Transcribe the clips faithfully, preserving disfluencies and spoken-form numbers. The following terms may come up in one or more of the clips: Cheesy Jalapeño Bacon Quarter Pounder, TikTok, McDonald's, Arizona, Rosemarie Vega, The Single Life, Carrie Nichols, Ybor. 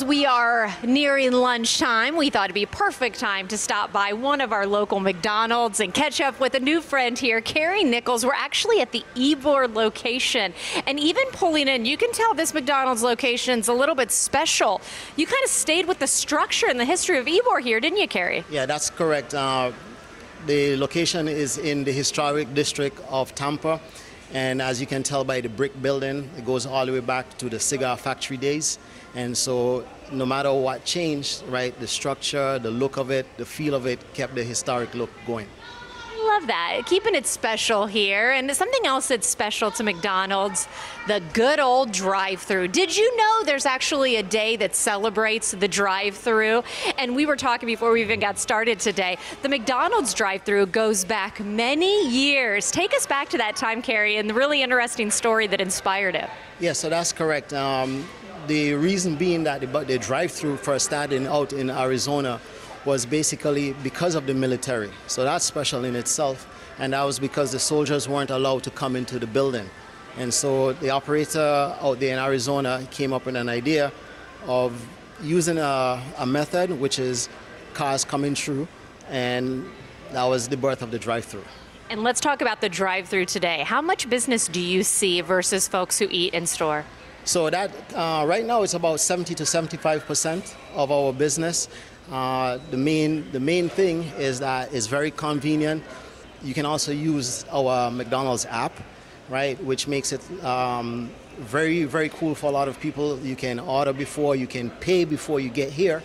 Nichols, we are nearing lunchtime. We thought it'd be a perfect time to stop by one of our local McDonald's and catch up with a new friend here, Carrie Nichols. We're actually at the Ybor location, and even pulling in, you can tell this McDonald's location's a little bit special. You kind of stayed with the structure and the history of Ybor here, didn't you, Carrie? Yeah, that's correct. Uh, the location is in the historic district of Tampa. And as you can tell by the brick building, it goes all the way back to the cigar factory days. And so no matter what changed, right, the structure, the look of it, the feel of it kept the historic look going. I love that, keeping it special here. And something else that's special to McDonald's, the good old drive-through. Did you know there's actually a day that celebrates the drive-through? And we were talking before we even got started today, the McDonald's drive-through goes back many years. Take us back to that time, Carrie, and the really interesting story that inspired it. Yeah, so that's correct. Um, the reason being that the, the drive-through first started out in Arizona was basically because of the military. So that's special in itself. And that was because the soldiers weren't allowed to come into the building. And so the operator out there in Arizona came up with an idea of using a, a method, which is cars coming through. And that was the birth of the drive-through. And let's talk about the drive-through today. How much business do you see versus folks who eat in store? So that uh, right now it's about seventy to seventy-five percent of our business. Uh, the main the main thing is that it's very convenient. You can also use our McDonald's app, right, which makes it um, very very cool for a lot of people. You can order before, you can pay before you get here,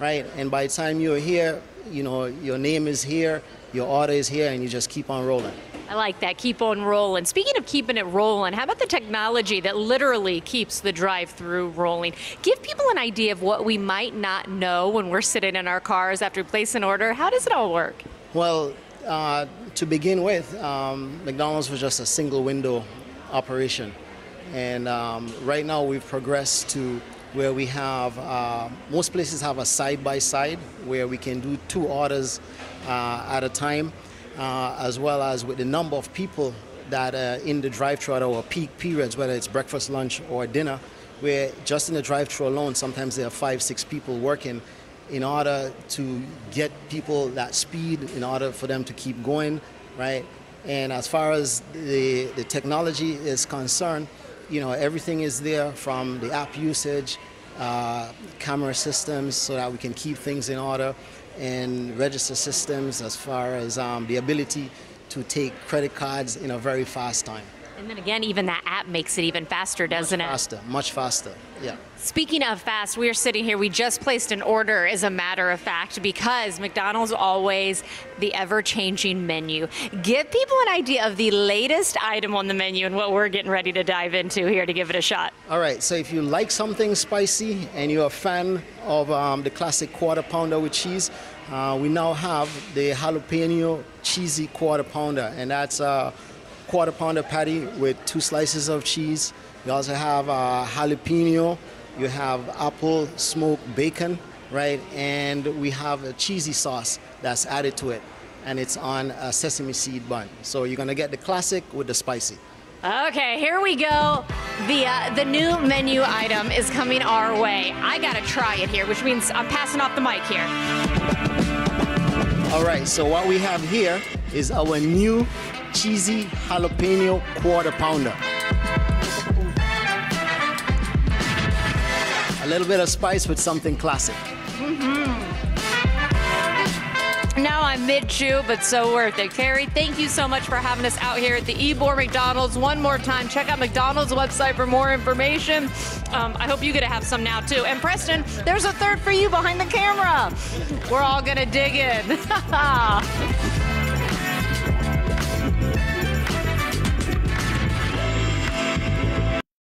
right? And by the time you're here, you know your name is here, your order is here, and you just keep on rolling. I like that, keep on rolling. Speaking of keeping it rolling, how about the technology that literally keeps the drive-through rolling? Give people an idea of what we might not know when we're sitting in our cars after we place an order. How does it all work? Well, uh, to begin with, um, McDonald's was just a single window operation. And um, right now we've progressed to where we have, uh, most places have a side-by-side where we can do two orders uh, at a time. Uh, as well as with the number of people that are in the drive-thru at our peak periods, whether it's breakfast, lunch, or dinner, where just in the drive-thru alone, sometimes there are five, six people working in order to get people that speed, in order for them to keep going, right? And as far as the, the technology is concerned, you know, everything is there from the app usage, uh, camera systems so that we can keep things in order, and register systems as far as um, the ability to take credit cards in a very fast time. And then again, even that app makes it even faster, doesn't it? Much faster, much faster, yeah. Speaking of fast, we're sitting here, we just placed an order as a matter of fact because McDonald's always the ever-changing menu. Give people an idea of the latest item on the menu and what we're getting ready to dive into here to give it a shot. All right, so if you like something spicy and you're a fan of um, the classic quarter pounder with cheese, uh, we now have the jalapeno cheesy quarter pounder, and that's uh, quarter pounder patty with two slices of cheese. You also have uh, jalapeno, you have apple smoked bacon, right? And we have a cheesy sauce that's added to it, and it's on a sesame seed bun. So you're gonna get the classic with the spicy. Okay, here we go. The, uh, the new menu item is coming our way. I gotta try it here, which means I'm passing off the mic here. All right, so what we have here is our new cheesy jalapeno quarter pounder. A little bit of spice with something classic. Mm-hmm. Now I'm mid-chew, but so worth it. Carrie, thank you so much for having us out here at the Ybor McDonald's. One more time, check out McDonald's website for more information. Um, I hope you get to have some now, too. And Preston, there's a third for you behind the camera. We're all going to dig in.